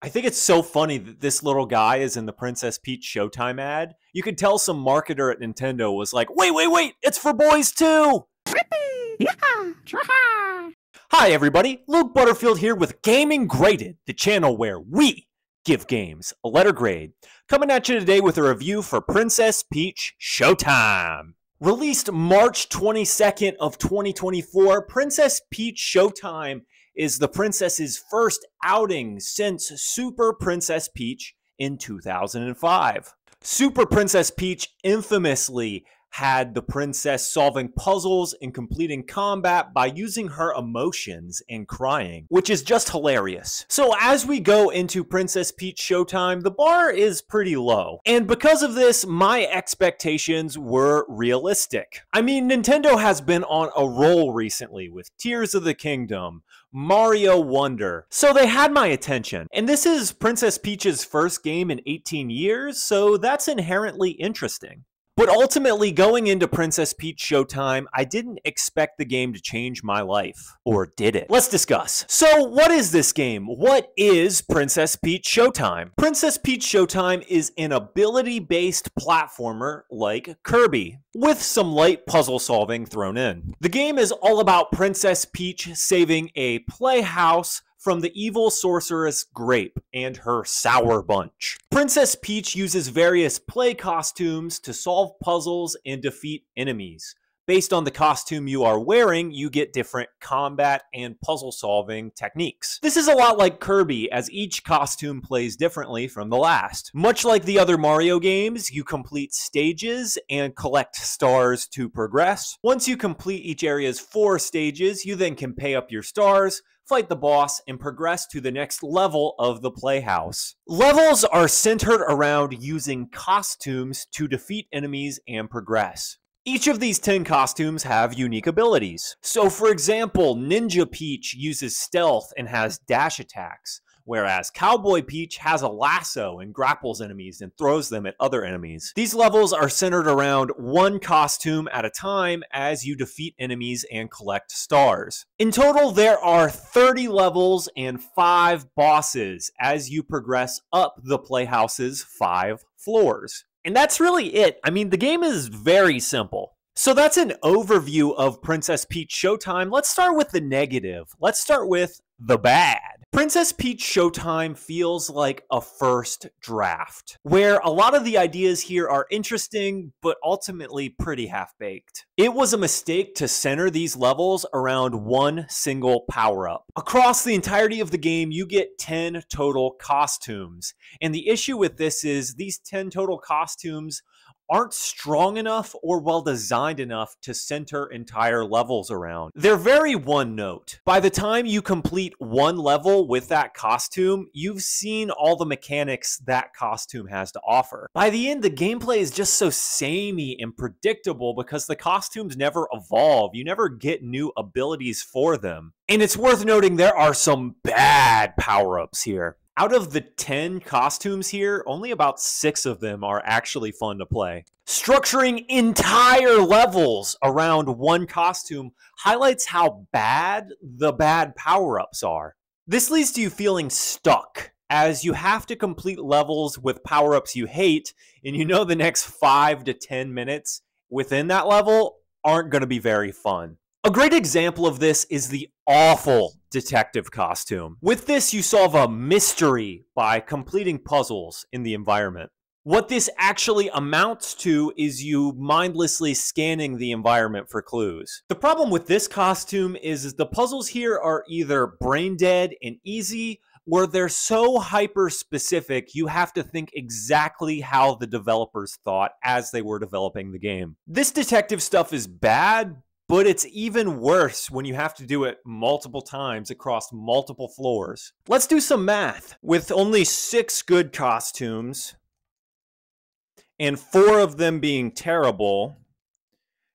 I think it's so funny that this little guy is in the Princess Peach Showtime ad. You could tell some marketer at Nintendo was like, wait, it's for boys too! Hi everybody, Luke Butterfield here with Gaming Graded, the channel where we give games a letter grade. Coming at you today with a review for Princess Peach Showtime. Released March 22nd of 2024, Princess Peach Showtime is the princess's first outing since Super Princess Peach in 2005. Super Princess Peach infamously had the princess solving puzzles and completing combat by using her emotions and crying, which is just hilarious. So as we go into Princess Peach Showtime, the bar is pretty low. And because of this, my expectations were realistic. I mean, Nintendo has been on a roll recently with Tears of the Kingdom, Mario Wonder. So they had my attention. And this is Princess Peach's first game in 18 years, so that's inherently interesting. But ultimately, going into Princess Peach Showtime, I didn't expect the game to change my life. Or did it? Let's discuss. So what is this game? What is Princess Peach Showtime? Princess Peach Showtime is an ability-based platformer like Kirby, with some light puzzle solving thrown in. The game is all about Princess Peach saving a playhouse from the evil sorceress Grape and her sour bunch. Princess Peach uses various play costumes to solve puzzles and defeat enemies. Based on the costume you are wearing, you get different combat and puzzle solving techniques. This is a lot like Kirby, as each costume plays differently from the last. Much like the other Mario games, you complete stages and collect stars to progress. Once you complete each area's 4 stages, you then can pay up your stars, fight the boss, and progress to the next level of the playhouse. Levels are centered around using costumes to defeat enemies and progress. Each of these 10 costumes have unique abilities. So for example, Ninja Peach uses stealth and has dash attacks, whereas Cowboy Peach has a lasso and grapples enemies and throws them at other enemies. These levels are centered around one costume at a time as you defeat enemies and collect stars. In total, there are 30 levels and 5 bosses as you progress up the playhouse's 5 floors. And that's really it. I mean, the game is very simple. So that's an overview of Princess Peach Showtime. Let's start with the negative. Let's start with the bad. Princess Peach Showtime feels like a first draft, where a lot of the ideas here are interesting, but ultimately pretty half-baked. It was a mistake to center these levels around one single power-up. Across the entirety of the game, you get 10 total costumes, and the issue with this is these 10 total costumes aren't strong enough or well designed enough to center entire levels around. They're very one note. By the time you complete one level with that costume, you've seen all the mechanics that costume has to offer. By the end, the gameplay is just so samey and predictable because the costumes never evolve. You never get new abilities for them. And it's worth noting there are some bad power-ups here. Out of the 10 costumes here, only about 6 of them are actually fun to play. Structuring entire levels around one costume highlights how bad the bad power-ups are. This leads to you feeling stuck, as you have to complete levels with power-ups you hate, and you know the next 5 to 10 minutes within that level aren't going to be very fun. A great example of this is the awful detective costume. With this, you solve a mystery by completing puzzles in the environment. What this actually amounts to is you mindlessly scanning the environment for clues. The problem with this costume is the puzzles here are either brain dead and easy, or they're so hyper-specific you have to think exactly how the developers thought as they were developing the game. This detective stuff is bad, but it's even worse when you have to do it multiple times across multiple floors. Let's do some math. With only 6 good costumes and 4 of them being terrible,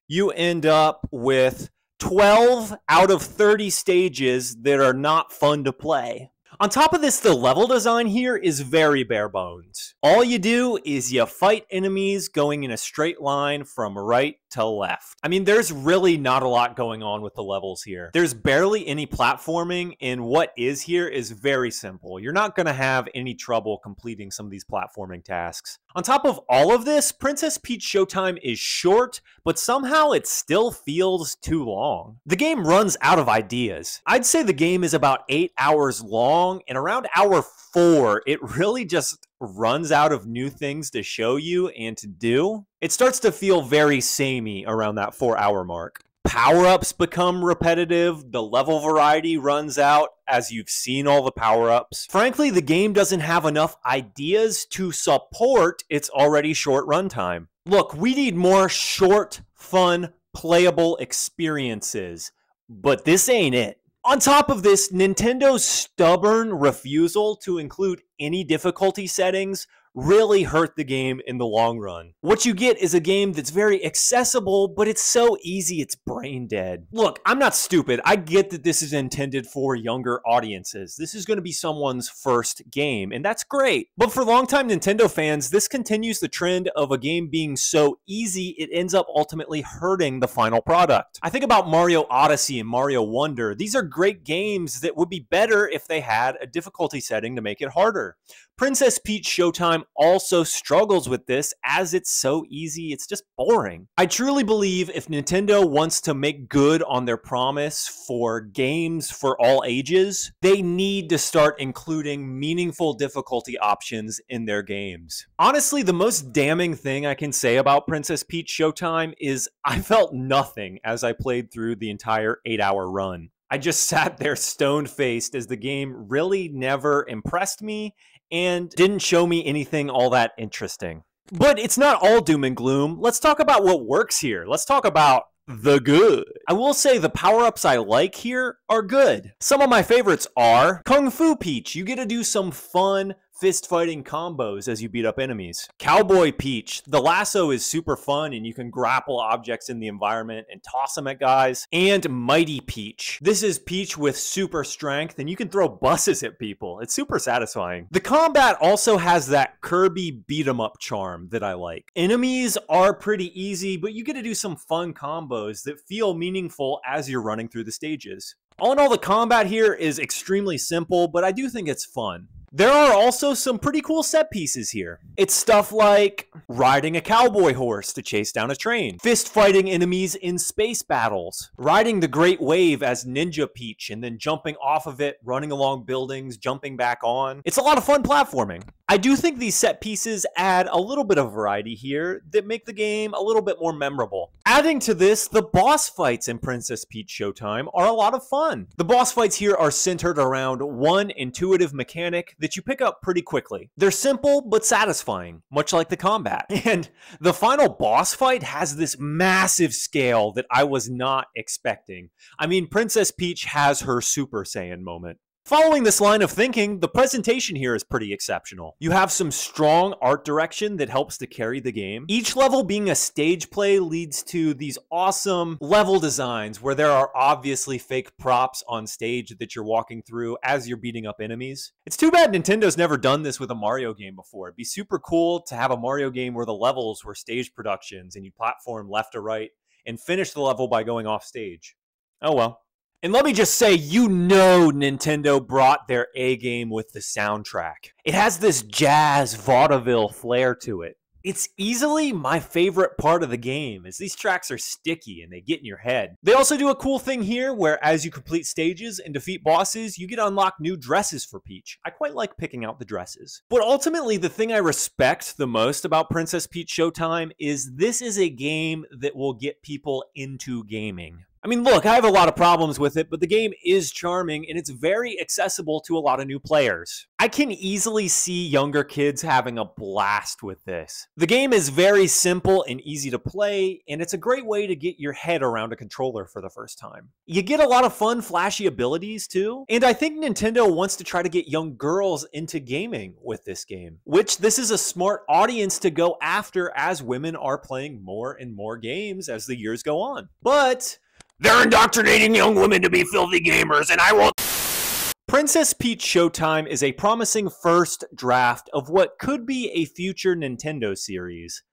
you end up with 12 out of 30 stages that are not fun to play. On top of this, the level design here is very bare bones. All you do is you fight enemies going in a straight line from right to left. I mean, there's really not a lot going on with the levels here. There's barely any platforming, and what is here is very simple. You're not going to have any trouble completing some of these platforming tasks. On top of all of this, Princess Peach Showtime is short, but somehow it still feels too long. The game runs out of ideas. I'd say the game is about 8 hours long, and around hour 4, it really just runs out of new things to show you and to do. It starts to feel very samey around that 4-hour mark. Power-ups become repetitive, the level variety runs out, as you've seen all the power-ups. Frankly, the game doesn't have enough ideas to support its already short runtime. Look, we need more short, fun, playable experiences, but this ain't it. On top of this, Nintendo's stubborn refusal to include any difficulty settings really hurt the game in the long run. What you get is a game that's very accessible, but it's so easy it's brain dead. Look, I'm not stupid. I get that this is intended for younger audiences. This is going to be someone's first game, and that's great. But for longtime Nintendo fans, this continues the trend of a game being so easy it ends up ultimately hurting the final product. I think about Mario Odyssey and Mario Wonder. These are great games that would be better if they had a difficulty setting to make it harder. Princess Peach Showtime also struggles with this, as it's so easy, it's just boring. I truly believe if Nintendo wants to make good on their promise for games for all ages, they need to start including meaningful difficulty options in their games. Honestly, the most damning thing I can say about Princess Peach Showtime is I felt nothing as I played through the entire 8-hour run. I just sat there stone-faced as the game really never impressed me and didn't show me anything all that interesting. But it's not all doom and gloom. Let's talk about what works here. Let's talk about the good. I will say the power-ups I like here are good. Some of my favorites are Kung Fu Peach. You get to do some fun fist-fighting combos as you beat up enemies. Cowboy Peach. The lasso is super fun, and you can grapple objects in the environment and toss them at guys. And Mighty Peach. This is Peach with super strength, and you can throw buses at people. It's super satisfying. The combat also has that Kirby beat-em-up charm that I like. Enemies are pretty easy, but you get to do some fun combos that feel meaningful as you're running through the stages. All in all, the combat here is extremely simple, but I do think it's fun. There are also some pretty cool set pieces here. It's stuff like riding a cowboy horse to chase down a train, fist fighting enemies in space battles, riding the Great Wave as Ninja Peach and then jumping off of it, running along buildings, jumping back on. It's a lot of fun platforming. I do think these set pieces add a little bit of variety here that make the game a little bit more memorable. Adding to this, the boss fights in Princess Peach Showtime are a lot of fun. The boss fights here are centered around one intuitive mechanic that you pick up pretty quickly. They're simple but satisfying, much like the combat. And the final boss fight has this massive scale that I was not expecting. I mean, Princess Peach has her Super Saiyan moment. Following this line of thinking, the presentation here is pretty exceptional. You have some strong art direction that helps to carry the game. Each level being a stage play leads to these awesome level designs where there are obviously fake props on stage that you're walking through as you're beating up enemies. It's too bad Nintendo's never done this with a Mario game before. It'd be super cool to have a Mario game where the levels were stage productions and you platform left to right and finish the level by going off stage. Oh well. And let me just say, you know Nintendo brought their A game with the soundtrack. It has this jazz vaudeville flair to it. It's easily my favorite part of the game, as these tracks are sticky and they get in your head. They also do a cool thing here where as you complete stages and defeat bosses, you get to unlock new dresses for Peach. I quite like picking out the dresses. But ultimately, the thing I respect the most about Princess Peach Showtime is this is a game that will get people into gaming. I mean, look, I have a lot of problems with it, but the game is charming and it's very accessible to a lot of new players. I can easily see younger kids having a blast with this. The game is very simple and easy to play, and it's a great way to get your head around a controller for the first time. You get a lot of fun, flashy abilities too, and I think Nintendo wants to try to get young girls into gaming with this game, which this is a smart audience to go after as women are playing more and more games as the years go on. But they're indoctrinating young women to be filthy gamers, and I won't. Princess Peach Showtime is a promising first draft of what could be a future Nintendo series.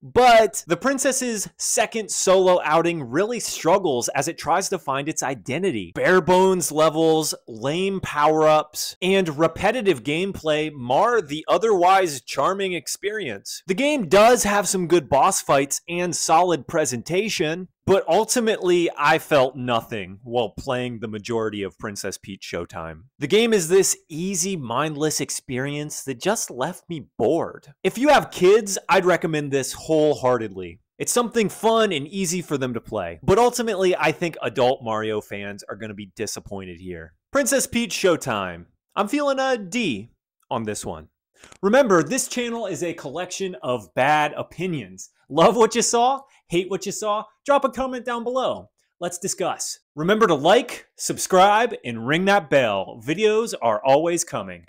But the princess's second solo outing really struggles as it tries to find its identity. Bare bones levels, lame power-ups, and repetitive gameplay mar the otherwise charming experience. The game does have some good boss fights and solid presentation, but ultimately I felt nothing while playing the majority of Princess Peach Showtime. The game is this easy, mindless experience that just left me bored. If you have kids, I'd recommend this wholeheartedly. It's something fun and easy for them to play, but ultimately I think adult Mario fans are going to be disappointed here. Princess Peach Showtime. I'm feeling a D on this one. Remember, this channel is a collection of bad opinions. Love what you saw? Hate what you saw? Drop a comment down below. Let's discuss. Remember to like, subscribe, and ring that bell. Videos are always coming.